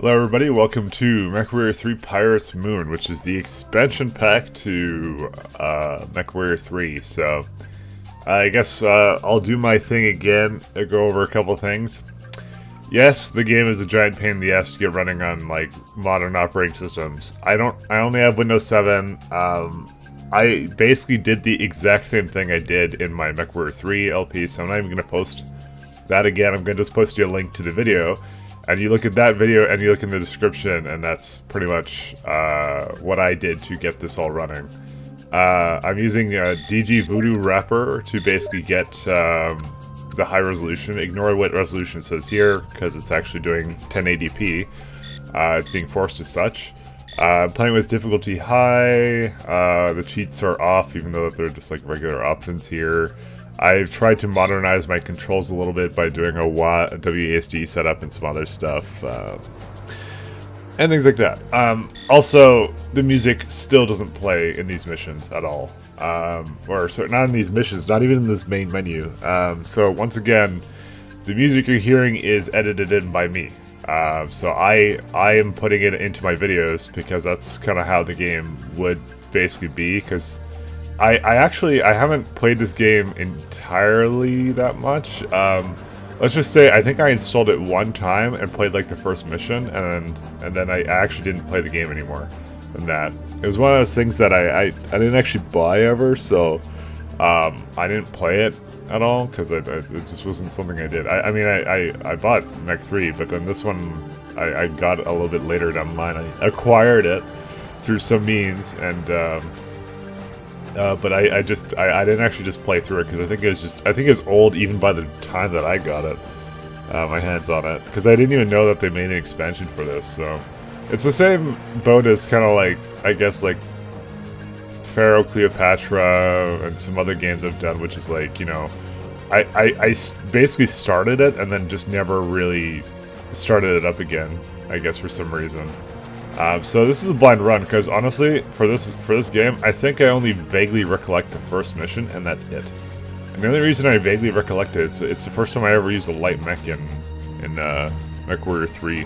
Hello everybody, welcome to MechWarrior 3 Pirate's Moon, which is the expansion pack to MechWarrior 3. So I guess I'll do my thing again and go over a couple things. Yes, the game is a giant pain in the ass to get running on like modern operating systems. I only have Windows 7. I basically did the exact same thing I did in my MechWarrior 3 LP, so I'm not even going to post that again. I'm going to just post you a link to the video. And you look at that video and you look in the description, and that's pretty much what I did to get this all running. I'm using DG Voodoo Wrapper to basically get the high resolution. Ignore what resolution says here, because it's actually doing 1080p. It's being forced as such. I'm playing with difficulty high. The cheats are off, even though they're just like regular options here. I've tried to modernize my controls a little bit by doing a WASD setup and some other stuff, and things like that. Also, the music still doesn't play in these missions at all, or so not in these missions, not even in this main menu. So once again, the music you're hearing is edited in by me. So I am putting it into my videos because that's kind of how the game would basically be, because I haven't played this game entirely that much. Let's just say I think I installed it one time and played like the first mission, and then I actually didn't play the game anymore than that. It was one of those things that I didn't actually buy ever, so I didn't play it at all because it just wasn't something I did. I mean I bought Mech 3, but then this one I got a little bit later down the line. I acquired it through some means, and but I didn't actually just play through it because I think it was old even by the time that I got it, my hands on it, because I didn't even know that they made an expansion for this. So it's the same boat as kind of like, I guess, like Pharaoh Cleopatra and some other games I've done, which is like, you know, I basically started it and then just never really started it up again, I guess, for some reason. So this is a blind run because honestly, for this game, I think I only vaguely recollect the first mission, and that's it. And the only reason I vaguely recollect it is it's the first time I ever used a light mech in MechWarrior 3.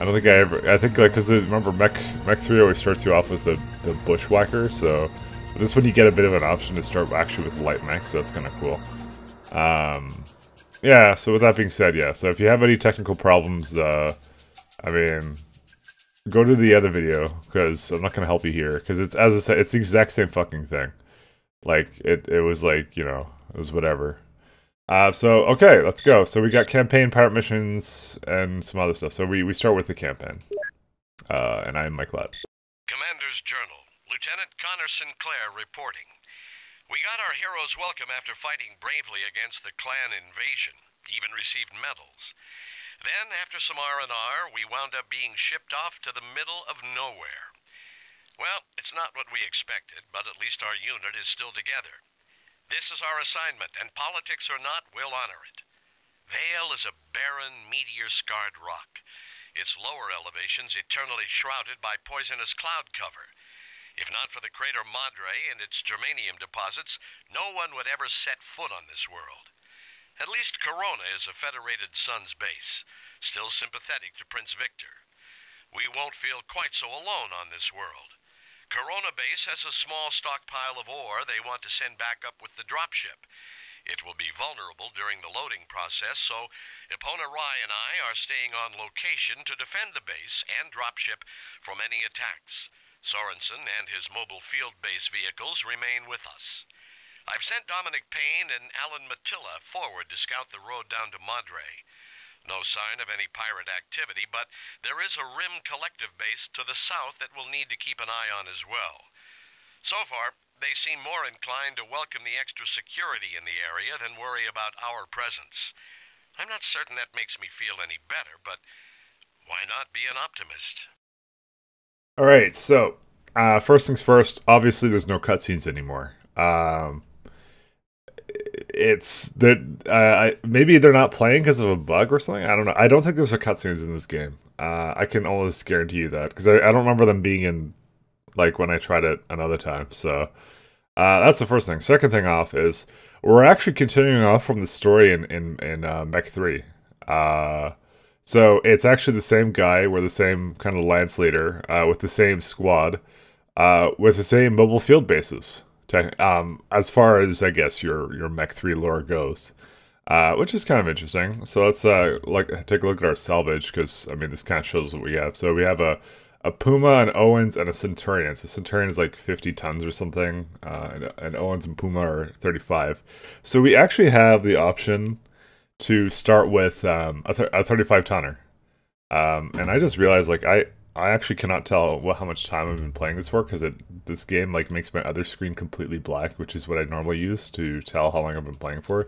I don't think I ever. I think like because remember Mech 3 always starts you off with the Bushwhacker, so this one you get a bit of an option to start actually with light mech, so that's kind of cool. Yeah. So with that being said, yeah. So if you have any technical problems, I mean, go to the other video because I'm not gonna help you here because it's, as I said, it's the exact same fucking thing. Like it was like, you know, it was whatever. So okay, let's go. So we got campaign, pirate missions, and some other stuff. So we start with the campaign. And I'm Mike Ladd. Commander's Journal, Lieutenant Connor Sinclair reporting. We got our hero's welcome after fighting bravely against the clan invasion. Even received medals. Then, after some R&R, we wound up being shipped off to the middle of nowhere. Well, it's not what we expected, but at least our unit is still together. This is our assignment, and politics or not, we'll honor it. Vale is a barren, meteor-scarred rock. Its lower elevations eternally shrouded by poisonous cloud cover. If not for the crater Madre and its germanium deposits, no one would ever set foot on this world. At least Corona is a Federated Suns base, still sympathetic to Prince Victor. We won't feel quite so alone on this world. Corona base has a small stockpile of ore they want to send back up with the dropship. It will be vulnerable during the loading process, so Epona Rhi and I are staying on location to defend the base and dropship from any attacks. Sorensen and his mobile field-based vehicles remain with us. I've sent Dominic Payne and Alan Matilla forward to scout the road down to Madre. No sign of any pirate activity, but there is a Rim Collective base to the south that we'll need to keep an eye on as well. So far, they seem more inclined to welcome the extra security in the area than worry about our presence. I'm not certain that makes me feel any better, but why not be an optimist? All right, so first things first, obviously there's no cutscenes anymore. It's that maybe they're not playing because of a bug or something. I don't know. I don't think there's a cutscenes in this game. I can almost guarantee you that because I don't remember them being in like when I tried it another time. So that's the first thing. Second thing off is we're actually continuing off from the story in Mech 3. So it's actually the same guy, we're the same kind of alliance leader, with the same squad, with the same mobile field bases, as far as, I guess, your Mech 3 lore goes, which is kind of interesting. So let's take a look at our salvage, because, I mean, this kind of shows what we have. So we have a Puma, an Owens, and a Centurion. So Centurion is like 50 tons or something, and Owens and Puma are 35. So we actually have the option to start with a 35-tonner. And I just realized, like, I actually cannot tell how much time I've been playing this for, because this game, like, makes my other screen completely black, which is what I normally use to tell how long I've been playing for.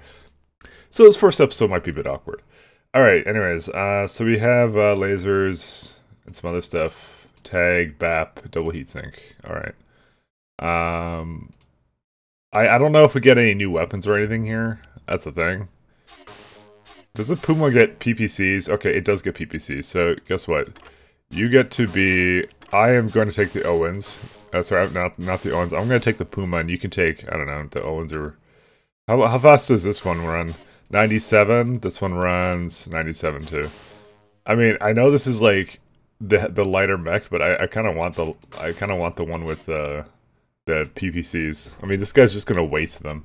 So this first episode might be a bit awkward. Alright, anyways, so we have lasers and some other stuff. Tag, BAP, double heatsink. Alright. I don't know if we get any new weapons or anything here. That's the thing. Does the Puma get PPCs? Okay, it does get PPCs, so guess what? You get to be... I am going to take the Owens. Sorry, not the Owens. I'm going to take the Puma, and you can take... I don't know, the Owens are... How fast does this one run? 97? This one runs 97 too. I mean, I know this is like the lighter mech, but I kind of want the one with the PPCs. I mean, this guy's just going to waste them.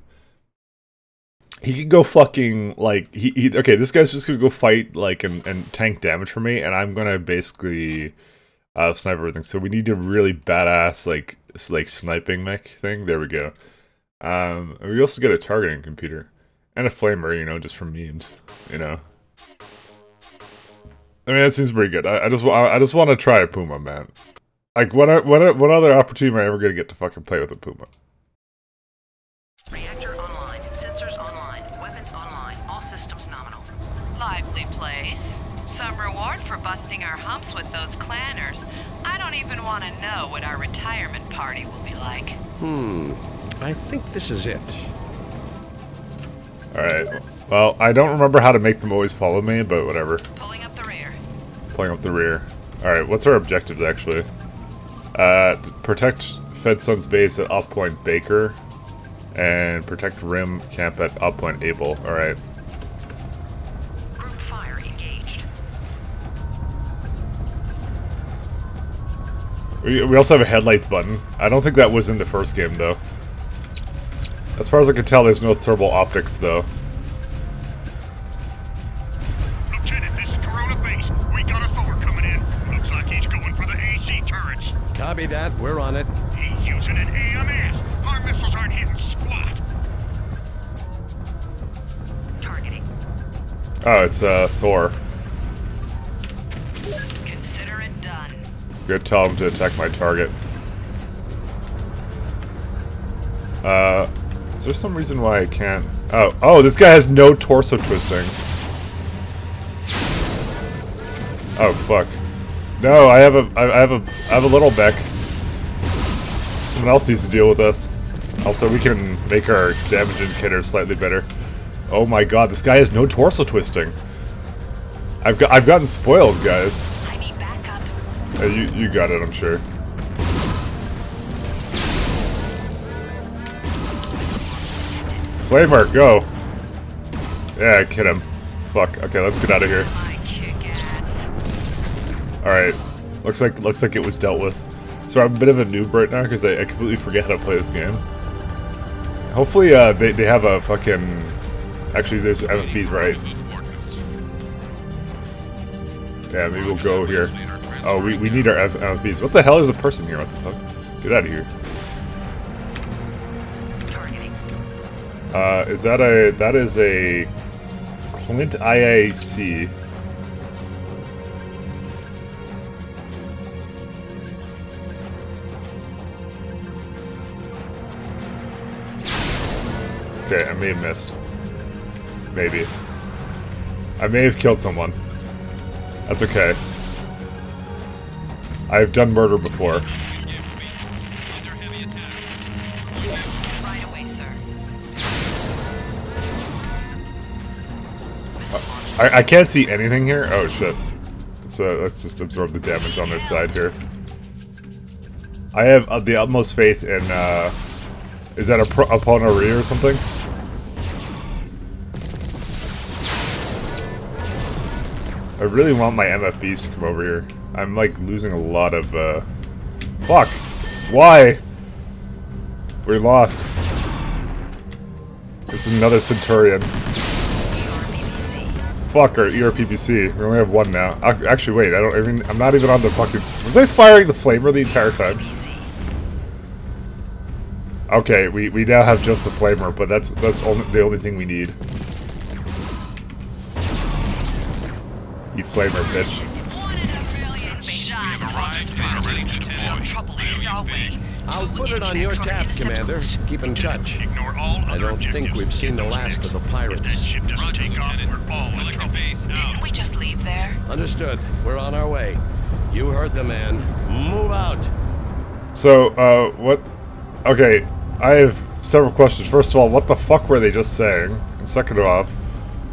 He could go fucking, like, okay, this guy's just gonna go fight, like, and tank damage for me, and I'm gonna basically, snipe everything. So we need a really badass, like sniping mech thing. There we go. And we also get a targeting computer. And a flamer, you know, just for memes, you know. I mean, that seems pretty good. I just want to try a Puma, man. Like, what other opportunity am I ever gonna get to fucking play with a Puma? Busting our humps with those clanners. I don't even want to know what our retirement party will be like. I think this is it. Alright. Well, I don't remember how to make them always follow me, but whatever. Pulling up the rear. Pulling up the rear. Alright, what's our objectives, actually? To protect Fed Sun's base at Oppoint Baker, and protect Rim camp at Oppoint Abel. Alright. We also have a headlights button. I don't think that was in the first game, though. As far as I can tell, there's no thermal optics, though. Lieutenant, this is Corona base. We got a Thor coming in. Looks like he's going for the AC turrets. Copy that. We're on it. He's using an AMS. Our missiles aren't hitting squat. Targeting. Oh, it's Thor. Go tell him to attack my target. Is there some reason why I can't... Oh, this guy has no torso twisting. Oh, fuck. No, I have a little Beck. Someone else needs to deal with us. Also, we can make our damage indicators slightly better. Oh my god, this guy has no torso twisting. I've gotten spoiled, guys. You got it, I'm sure. Flamer, go! Yeah, kid him. Fuck. Okay, let's get out of here. Alright. Looks like it was dealt with. So I'm a bit of a noob right now because I completely forget how to play this game. Hopefully they have a fucking... Actually, there's MFPs, right? Yeah, maybe we'll go here. Oh, we need our MFPs. What the hell is a person here? What the fuck? Get out of here. Is that a... That is a... Clint IAC. Okay, I may have missed. Maybe. I may have killed someone. That's okay. I've done murder before. Right away, sir. I can't see anything here. Oh shit. So let's just absorb the damage on their side here. I have the utmost faith in. Is that a Epona Rhi or something? I really want my MFBs to come over here. I'm like losing a lot of fuck! Why? We're lost. This is another Centurion. Fuck our ERPPC. We only have one now. Actually, wait. I'm not even on the fucking. Was I firing the flamer the entire time? Okay, we now have just the flamer, but that's the only thing we need. You flamer, bitch. I'll put it on your tab, Commander. Keep in touch. I don't think we've seen the last of the pirates. Didn't we just leave there? Understood. We're on our way. You heard the man. Move out. So, what? Okay, I have several questions. First of all, what the fuck were they just saying? And second off,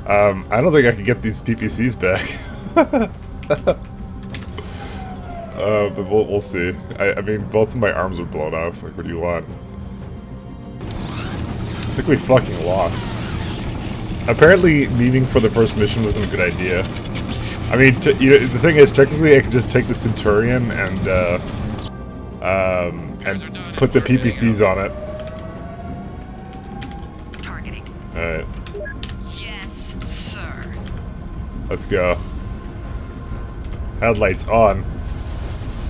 I don't think I can get these PPCs back. But we'll see. I mean, both of my arms are blown off. Like, what do you want? I think we fucking lost. Apparently, leaving for the first mission wasn't a good idea. I mean, the thing is, technically, I could just take the Centurion and put the PPCs on it. Targeting. All right. Yes, sir. Let's go. Headlights on.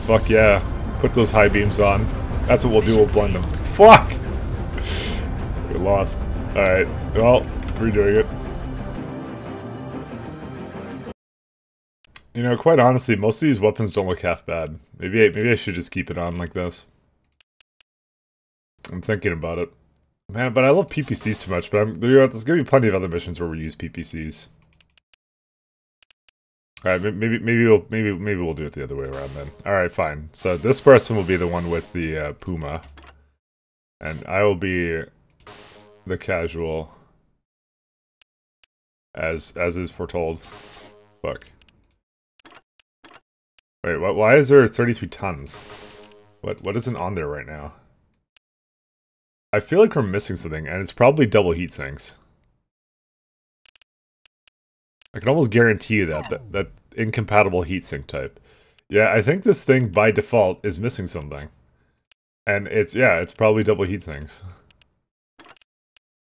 Fuck yeah. Put those high beams on. That's what we'll do, we'll blend them. Fuck! We lost. Alright, well, redoing it. You know, quite honestly, most of these weapons don't look half bad. Maybe I should just keep it on like this. I'm thinking about it. Man, but I love PPCs too much, but there's gonna be plenty of other missions where we use PPCs. Alright, maybe we'll do it the other way around then. Alright, fine. So this person will be the one with the Puma. And I will be the casual. As is foretold. Fuck. Wait, why is there 33 tons? What isn't on there right now? I feel like we're missing something, and it's probably double heat sinks. I can almost guarantee you that incompatible heatsink type. Yeah, I think this thing by default is missing something. And it's probably double heatsinks.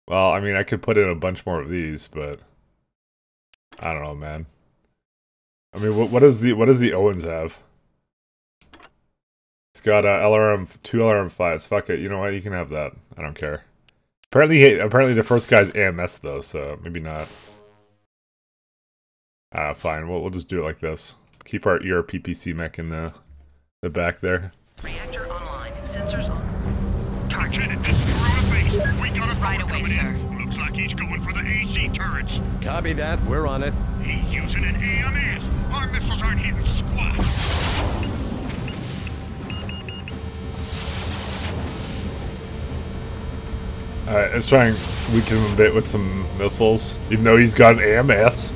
Well, I mean, I could put in a bunch more of these, but I don't know, man. I mean, what does the Owens have? It's got LRM 2 LRM5s. Fuck it. You know what? You can have that. I don't care. Apparently the first guy's AMS though, so maybe not. Ah, fine. We'll just do it like this. Keep our ERPPC mech in the back there. Reactor online. Sensors on. Target at this thing. We got a right away, sir. Looks like he's going for the AC turrets. Copy that. We're on it. He's using an AMS. Our missiles aren't hitting squat. All right, let's try and weaken him a bit with some missiles. Even though he's got an AMS.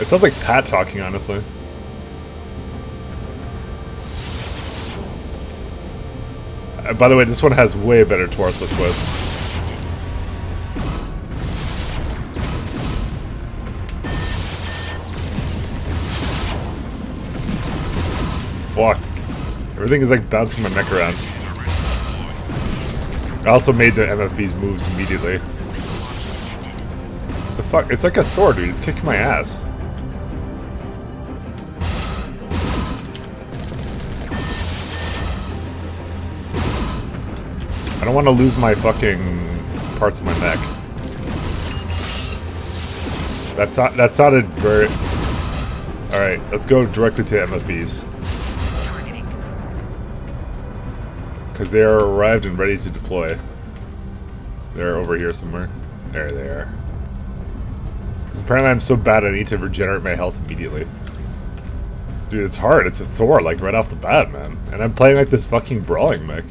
It sounds like Pat talking, honestly. By the way, this one has way better torso twist. Fuck. Everything is like bouncing my neck around. I also made the MFB's moves immediately. The fuck? It's like a Thor, dude. It's kicking my ass. I don't want to lose my fucking parts of my neck. That sounded very... Alright, let's go directly to MFBs. Because they are arrived and ready to deploy. They're over here somewhere. There they are. Because apparently I'm so bad I need to regenerate my health immediately. Dude, it's hard. It's a Thor, like, right off the bat, man. And I'm playing like this fucking brawling mech.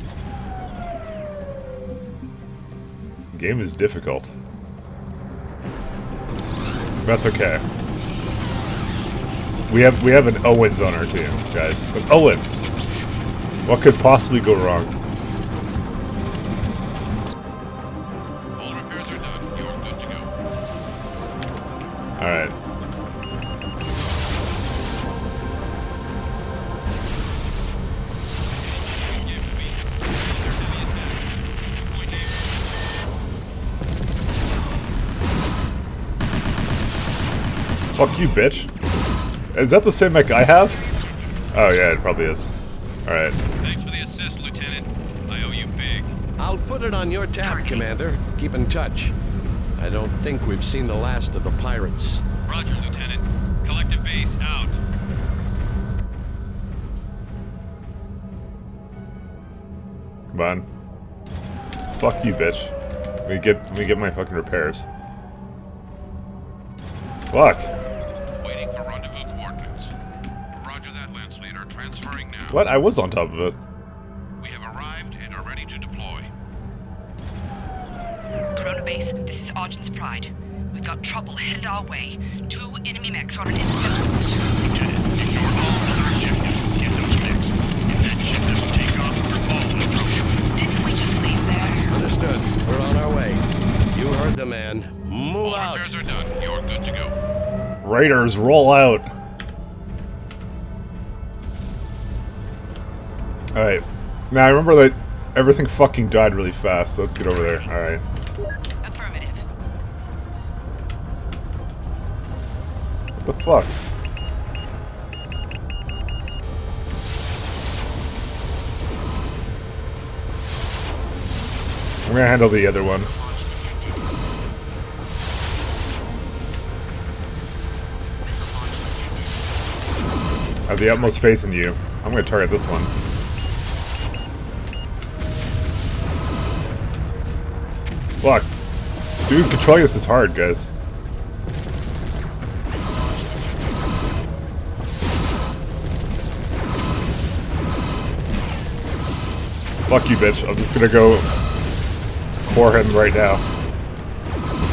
Game is difficult. That's okay. We have an Owens on our team, guys. An Owens. What could possibly go wrong? All repairs are done. You're good to go. All right. Fuck you, bitch. Is that the same mech I have? Oh yeah, it probably is. Alright. Thanks for the assist, Lieutenant. I owe you big. I'll put it on your tab, Commander. Keep in touch. I don't think we've seen the last of the pirates. Roger, Lieutenant. Collective base out. Come on. Fuck you, bitch. Let me get my fucking repairs. Fuck. Waiting for rendezvous coordinates. Roger that, Lance Leader. Transferring now. What? I was on top of it. We have arrived and are ready to deploy. Corona base, this is Arjun's Pride. We've got trouble headed our way. 2 enemy mechs on an interception. Lieutenant, ignore all other objectives. Get those mechs. If that ship doesn't take off, we're all approaching. Didn't we just leave there? Understood. We're on our way. You heard the man. Move all out. Repairs are done. You're good to go. Raiders, roll out. Alright. Now, I remember that everything fucking died really fast, so let's get over there. Alright. Affirmative. What the fuck? I'm gonna handle the other one. I have the utmost faith in you. I'm going to target this one. Fuck. Dude, controlling this is hard, guys. Fuck you, bitch. I'm just going to go core him right now.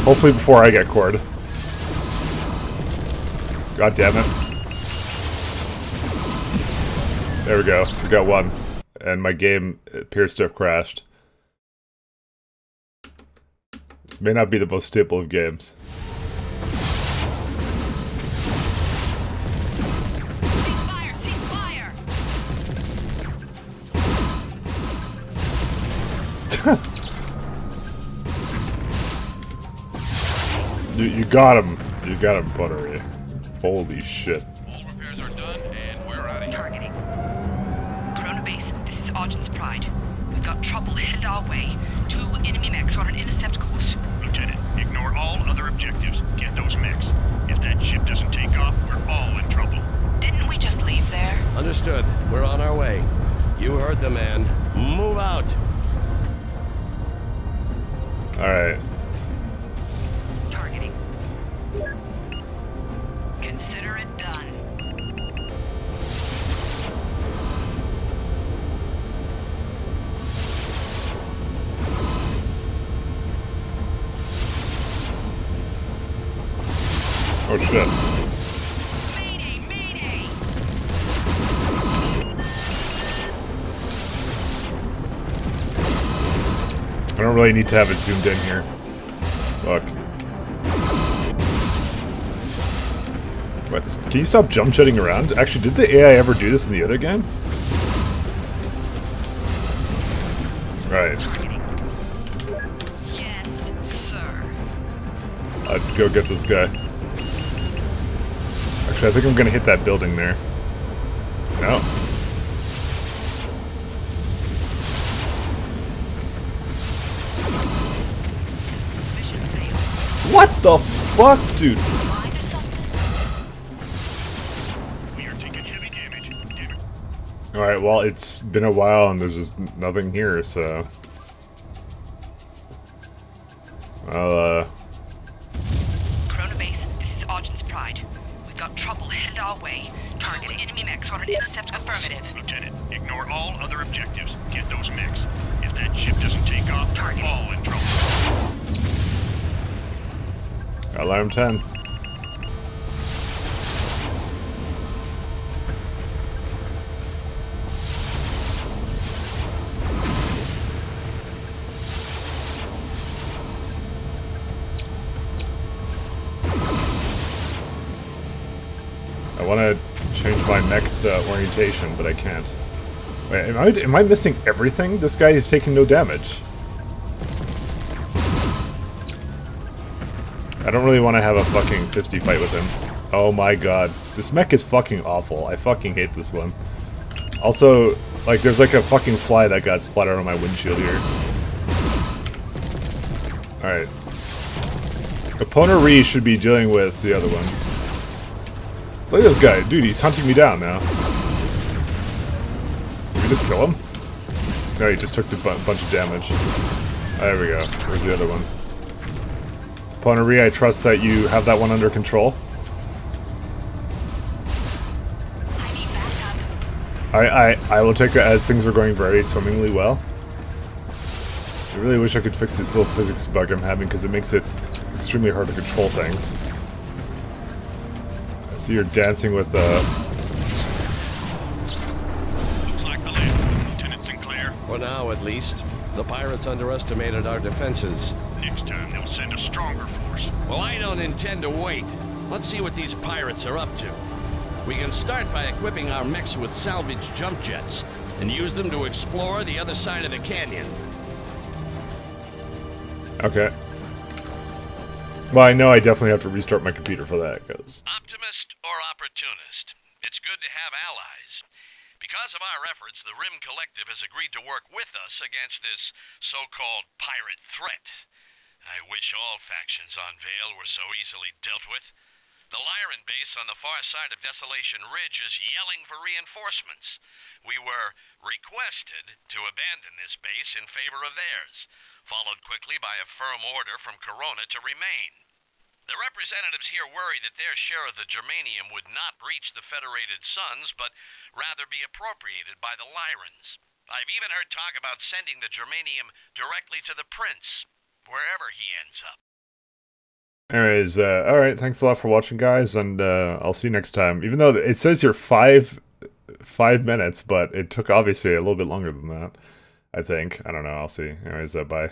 Hopefully before I get cored. God damn it. There we go. We got one. And my game appears to have crashed. This may not be the most stable of games. Ceasefire! Ceasefire! you got him. You got him, Buttery. Holy shit. Arjun's Pride. We've got trouble headed our way. 2 enemy mechs on an intercept course. Lieutenant, ignore all other objectives. Get those mechs. If that ship doesn't take off, we're all in trouble. Didn't we just leave there? Understood. We're on our way. You heard the man. Move out. Alright. Targeting. Consider it done. Oh shit. Mayday, mayday. I don't really need to have it zoomed in here. Fuck. What? Can you stop jump shutting around? Actually, did the AI ever do this in the other game? Right. Yes, sir. Let's go get this guy. I think I'm gonna hit that building there. No. What the fuck, dude? We are taking heavy damage. Alright, well, it's been a while and there's just nothing here, so. I'll, Corona base, this is Arjun's Pride. Got trouble headed our way. Targeting enemy mechs on an intercept. Affirmative. Lieutenant, ignore all other objectives. Get those mechs. If that ship doesn't take off, we're all in trouble. Alarm 10. I want to change my mech's orientation, but I can't. Wait, am I missing everything? This guy is taking no damage. I don't really want to have a fucking fisty fight with him. Oh my god. This mech is fucking awful. I fucking hate this one. Also, like, there's like a fucking fly that got splattered on my windshield here. Alright. Epona Rhi should be dealing with the other one. Look at this guy. Dude, he's hunting me down now. Did we just kill him? No, he just took a bunch of damage. There we go. Where's the other one? Epona Rhi, I trust that you have that one under control. I will take it as things are going very swimmingly well. I really wish I could fix this little physics bug I'm having because it makes it extremely hard to control things. I see you're dancing with Looks like the land, Lieutenant Sinclair. For now, at least. The pirates underestimated our defenses. Next time they'll send a stronger force. Well, I don't intend to wait. Let's see what these pirates are up to. We can start by equipping our mechs with salvage jump jets and use them to explore the other side of the canyon. Okay. Well, I know I definitely have to restart my computer for that, because... Optimist or opportunist, it's good to have allies. Because of our efforts, the Rim Collective has agreed to work with us against this so-called pirate threat. I wish all factions on Vale were so easily dealt with. The Lyran base on the far side of Desolation Ridge is yelling for reinforcements. We were requested to abandon this base in favor of theirs, followed quickly by a firm order from Corona to remain. The representatives here worry that their share of the germanium would not reach the Federated Suns, but rather be appropriated by the Lyrans. I've even heard talk about sending the germanium directly to the Prince, wherever he ends up. Anyways, alright, thanks a lot for watching, guys, and I'll see you next time. Even though it says here five minutes, but it took obviously a little bit longer than that, I think. I don't know, I'll see. Anyways, bye.